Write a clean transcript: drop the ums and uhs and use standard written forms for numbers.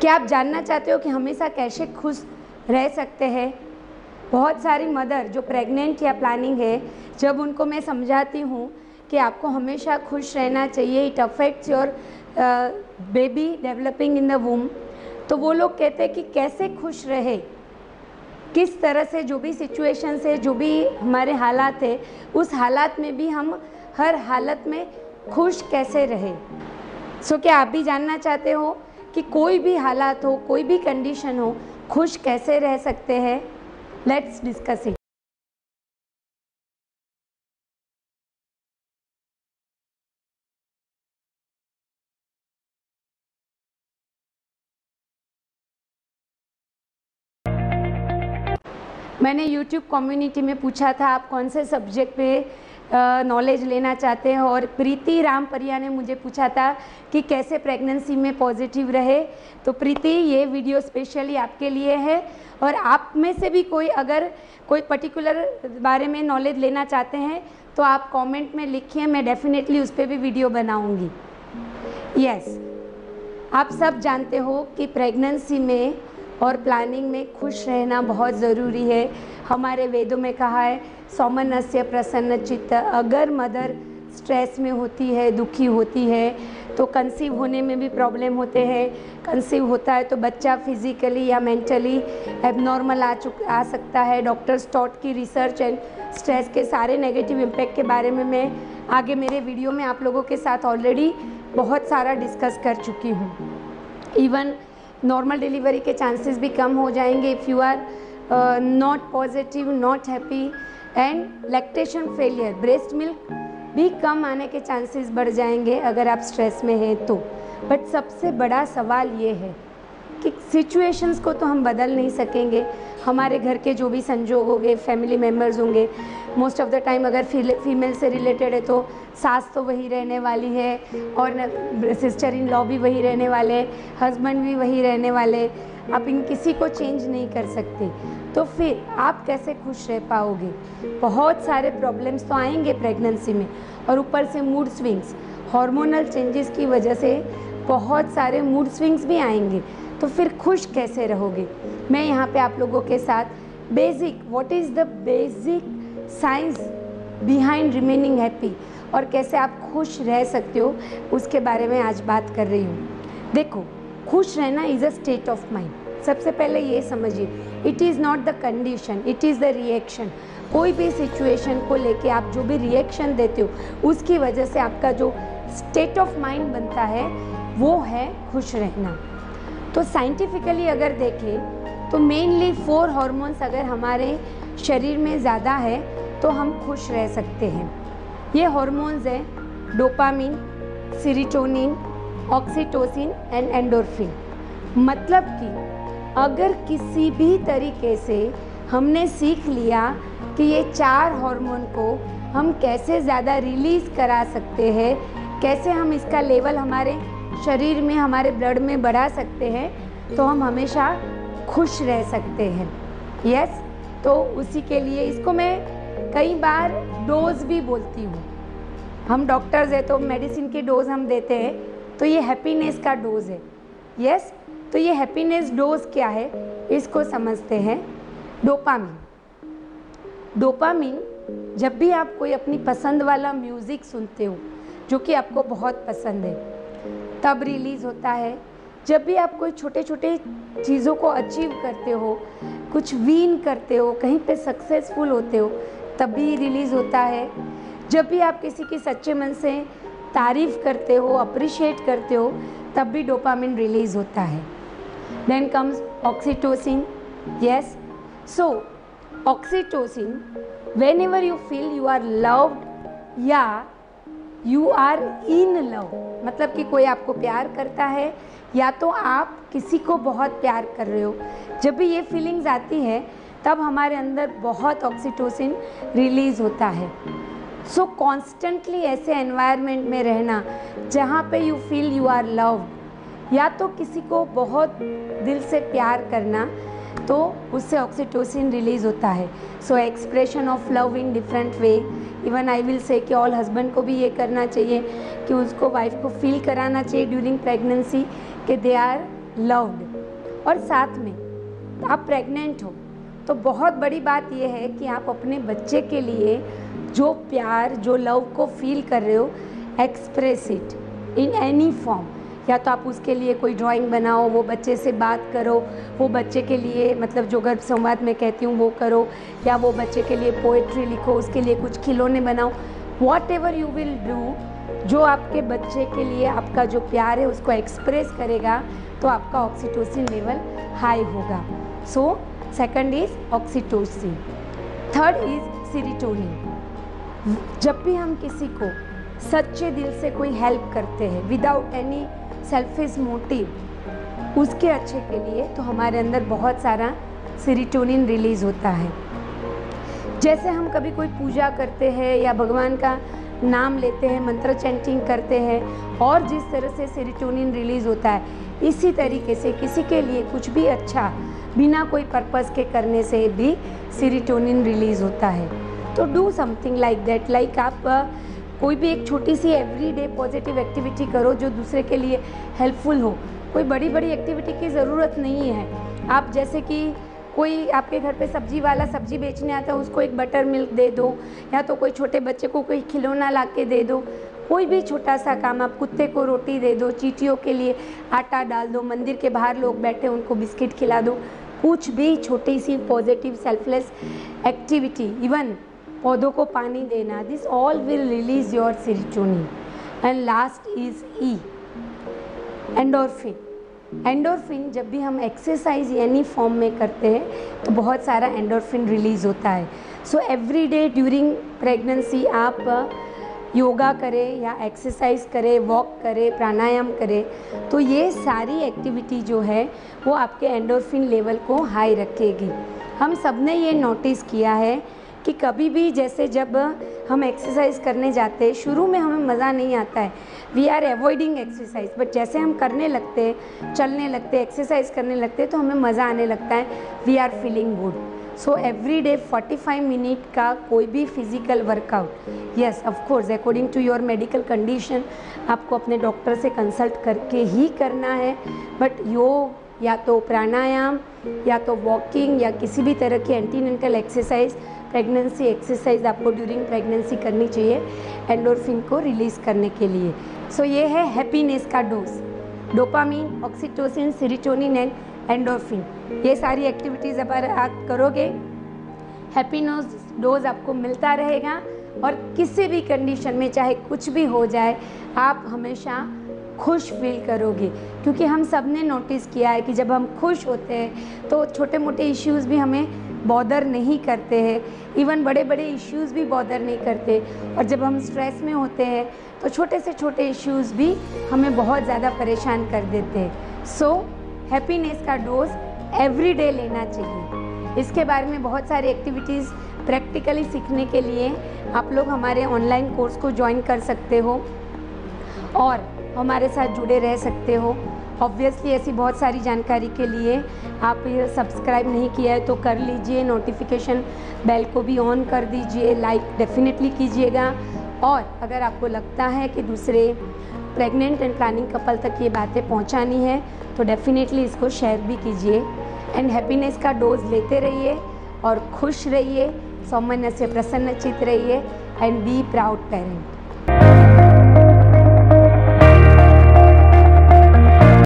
क्या आप जानना चाहते हो कि हमेशा कैसे खुश रह सकते हैं? बहुत सारी मदर जो प्रेग्नेंट या प्लानिंग है, जब उनको मैं समझाती हूँ कि आपको हमेशा खुश रहना चाहिए, it affects your baby developing in the womb, तो वो लोग कहते हैं कि कैसे खुश रहे, किस तरह से जो भी सिचुएशन है, जो भी हमारे हालात है, उस हालात में भी हम हर हालत में खुश कैसे रहे। सो क्या आप भी जानना चाहते हो कि कोई भी हालात हो, कोई भी कंडीशन हो, खुश कैसे रह सकते हैं? Let's discuss it. मैंने YouTube कम्युनिटी में पूछा था आप कौन से सब्जेक्ट पे नॉलेज लेना चाहते हैं, और प्रीति रामपरिया ने मुझे पूछा था कि कैसे प्रेगनेंसी में पॉजिटिव रहे। तो प्रीति, ये वीडियो स्पेशली आपके लिए है, और आप में से भी कोई अगर कोई पर्टिकुलर बारे में नॉलेज लेना चाहते हैं तो आप कमेंट में लिखिए, मैं डेफिनेटली उस पर भी वीडियो बनाऊँगी। यस, आप सब जानते हो कि प्रेगनेंसी में और प्लानिंग में खुश रहना बहुत ज़रूरी है। हमारे वेदों में कहा है सौमनस्य प्रसन्न चित्त। अगर मदर स्ट्रेस में होती है, दुखी होती है, तो कंसीव होने में भी प्रॉब्लम होते हैं। कंसीव होता है तो बच्चा फिजिकली या मेंटली एबनॉर्मल आ सकता है। डॉक्टर स्टॉट की रिसर्च एंड स्ट्रेस के सारे नेगेटिव इम्पैक्ट के बारे में मैं आगे मेरे वीडियो में आप लोगों के साथ ऑलरेडी बहुत सारा डिस्कस कर चुकी हूँ। इवन नॉर्मल डिलीवरी के चांसेस भी कम हो जाएंगे if you are not positive, not happy, and lactation failure, breast milk भी कम आने के चांसेस बढ़ जाएंगे अगर आप स्ट्रेस में हैं तो। बट सबसे बड़ा सवाल ये है कि सिचुएशंस को तो हम बदल नहीं सकेंगे, हमारे घर के जो भी संजोग होंगे, फैमिली मेम्बर्स होंगे, मोस्ट ऑफ द टाइम अगर फीमेल से रिलेटेड है तो सास तो वही रहने वाली है, और सिस्टर इन लॉ भी वही रहने वाले, हस्बैंड भी वही रहने वाले, आप इन किसी को चेंज नहीं कर सकते। तो फिर आप कैसे खुश रह पाओगे? बहुत सारे प्रॉब्लम्स तो आएंगे प्रेगनेंसी में, और ऊपर से मूड स्विंग्स, हार्मोनल चेंजेस की वजह से बहुत सारे मूड स्विंग्स भी आएंगे। तो फिर खुश कैसे रहोगे? मैं यहाँ पे आप लोगों के साथ basic, what is the basic science behind remaining happy, और कैसे आप खुश रह सकते हो, उसके बारे में आज बात कर रही हूँ। देखो, खुश रहना is a state of mind. सबसे पहले ये समझिए, it is not the condition, it is the reaction. कोई भी सिचुएशन को लेके आप जो भी रिएक्शन देते हो, उसकी वजह से आपका जो स्टेट ऑफ माइंड बनता है वो है खुश रहना। तो साइंटिफिकली अगर देखें तो मेनली 4 हार्मोन्स अगर हमारे शरीर में ज़्यादा है तो हम खुश रह सकते हैं। ये हार्मोन्स हैं dopamine, serotonin, oxytocin and endorphin. मतलब कि अगर किसी भी तरीके से हमने सीख लिया कि ये 4 हार्मोन को हम कैसे ज़्यादा रिलीज़ करा सकते हैं, कैसे हम इसका लेवल हमारे शरीर में, हमारे ब्लड में बढ़ा सकते हैं, तो हम हमेशा खुश रह सकते हैं। यस, तो उसी के लिए इसको मैं कई बार डोज भी बोलती हूँ। हम डॉक्टर्स हैं तो मेडिसिन की डोज हम देते हैं, तो ये हैप्पीनेस का डोज है। यस, तो ये हैप्पीनेस डोज क्या है, इसको समझते हैं। डोपामिन, डोपामिन जब भी आप कोई अपनी पसंद वाला म्यूज़िक सुनते हो जो कि आपको बहुत पसंद है, तब रिलीज़ होता है। जब भी आप कोई छोटे छोटे चीज़ों को अचीव करते हो, कुछ विन करते हो, कहीं पे सक्सेसफुल होते हो, तब भी रिलीज़ होता है। जब भी आप किसी की सच्चे मन से तारीफ़ करते हो, अप्रिशिएट करते हो, तब भी डोपामिन रिलीज़ होता है। Then comes oxytocin. Yes, so oxytocin, whenever you feel you are loved या यू आर इन लव, मतलब कि कोई आपको प्यार करता है या तो आप किसी को बहुत प्यार कर रहे हो, जब भी ये फीलिंग्स आती है तब हमारे अंदर बहुत ऑक्सीटोसिन रिलीज़ होता है। सो कॉन्स्टेंटली ऐसे एनवायरनमेंट में रहना जहाँ पे you feel you are loved या तो किसी को बहुत दिल से प्यार करना, तो उससे ऑक्सीटोसिन रिलीज़ होता है। So expression of love in different way, even I will say कि ऑल हस्बैंड को भी ये करना चाहिए कि उसको वाइफ को फील कराना चाहिए ड्यूरिंग प्रेगनेंसी कि दे आर लव्ड, और साथ में आप प्रेग्नेंट हो तो बहुत बड़ी बात यह है कि आप अपने बच्चे के लिए जो प्यार, जो लव को फील कर रहे हो, express it in any form. या तो आप उसके लिए कोई ड्राइंग बनाओ, वो बच्चे से बात करो, वो बच्चे के लिए मतलब जो गर्भ संवाद में कहती हूँ वो करो, या वो बच्चे के लिए पोएट्री लिखो, उसके लिए कुछ खिलौने बनाओ। Whatever you will do, जो आपके बच्चे के लिए आपका जो प्यार है उसको एक्सप्रेस करेगा तो आपका ऑक्सीटोसिन लेवल हाई होगा। So second is oxytocin. Third is serotonin. जब भी हम किसी को सच्चे दिल से कोई हेल्प करते हैं विदाउट एनी सेल्फिश मोटिव, उसके अच्छे के लिए, तो हमारे अंदर बहुत सारा सीरोटोनिन रिलीज़ होता है। जैसे हम कभी कोई पूजा करते हैं या भगवान का नाम लेते हैं, मंत्र चैंटिंग करते हैं, और जिस तरह से सीरोटोनिन रिलीज़ होता है, इसी तरीके से किसी के लिए कुछ भी अच्छा बिना कोई पर्पस के करने से भी सीरोटोनिन रिलीज़ होता है। तो do something like that, like आप कोई भी एक छोटी सी एवरीडे पॉजिटिव एक्टिविटी करो जो दूसरे के लिए हेल्पफुल हो। कोई बड़ी बड़ी एक्टिविटी की ज़रूरत नहीं है। आप जैसे कि कोई आपके घर पे सब्जी वाला सब्जी बेचने आता है, उसको एक बटर मिल्क दे दो, या तो कोई छोटे बच्चे को कोई खिलौना ला के दे दो। कोई भी छोटा सा काम, आप कुत्ते को रोटी दे दो, चींटियों के लिए आटा डाल दो, मंदिर के बाहर लोग बैठे उनको बिस्किट खिला दो। कुछ भी छोटी सी पॉजिटिव सेल्फलेस एक्टिविटी, इवन पौधों को पानी देना, this all will release your serotonin. And last is E, endorphin. Endorphin जब भी हम एक्सरसाइज एनी फॉर्म में करते हैं तो बहुत सारा एंडोर्फिन रिलीज़ होता है। So every day during pregnancy आप योगा करें या एक्सरसाइज करें, वॉक करें, प्राणायाम करें, तो ये सारी एक्टिविटी जो है वो आपके एंडोर्फिन लेवल को हाई रखेगी। हम सब ने ये नोटिस किया है कि कभी भी जैसे जब हम एक्सरसाइज करने जाते हैं, शुरू में हमें मज़ा नहीं आता है, we are avoiding exercise, but जैसे हम करने लगते हैं, चलने लगते हैं, एक्सरसाइज करने लगते हैं, तो हमें मज़ा आने लगता है, we are feeling good. So every day 45 minute का कोई भी physical workout, yes of course according to your medical condition आपको अपने डॉक्टर से कंसल्ट करके ही करना है, बट योग या तो प्राणायाम या तो वॉकिंग या किसी भी तरह की एंटीनेटल एक्सरसाइज, प्रेगनेंसी एक्सरसाइज आपको ड्यूरिंग प्रेगनेंसी करनी चाहिए एंडोर्फिन को रिलीज़ करने के लिए। सो ये है हैप्पीनेस का dose. Dopamine, oxytocin, serotonin and endorphin, ये सारी एक्टिविटीज़ अगर आप करोगे, हैप्पीनेस डोज आपको मिलता रहेगा। और किसी भी कंडीशन में चाहे कुछ भी हो जाए, आप हमेशा खुश फील करोगे, क्योंकि हम सब ने नोटिस किया है कि जब हम खुश होते हैं तो छोटे मोटे इश्यूज़ भी हमें बॉदर नहीं करते हैं, इवन बड़े बड़े इश्यूज़ भी बॉदर नहीं करते, और जब हम स्ट्रेस में होते हैं तो छोटे से छोटे इश्यूज़ भी हमें बहुत ज़्यादा परेशान कर देते हैं। सो हैप्पीनेस का डोज एवरी डे लेना चाहिए। इसके बारे में बहुत सारी एक्टिविटीज़ प्रैक्टिकली सीखने के लिए आप लोग हमारे ऑनलाइन कोर्स को ज्वाइन कर सकते हो और हमारे साथ जुड़े रह सकते हो। ऑब्वियसली ऐसी बहुत सारी जानकारी के लिए आप ये सब्सक्राइब नहीं किया है तो कर लीजिए, नोटिफिकेशन बेल को भी ऑन कर दीजिए, लाइक डेफिनेटली कीजिएगा। और अगर आपको लगता है कि दूसरे प्रेग्नेंट एंड प्लानिंग कपल तक ये बातें पहुंचानी है तो डेफिनेटली इसको शेयर भी कीजिए। एंड हैप्पीनेस का डोज लेते रहिए और खुश रहिए, सौम्य से प्रसन्नचित रहिए, एंड बी प्राउड पेरेंट।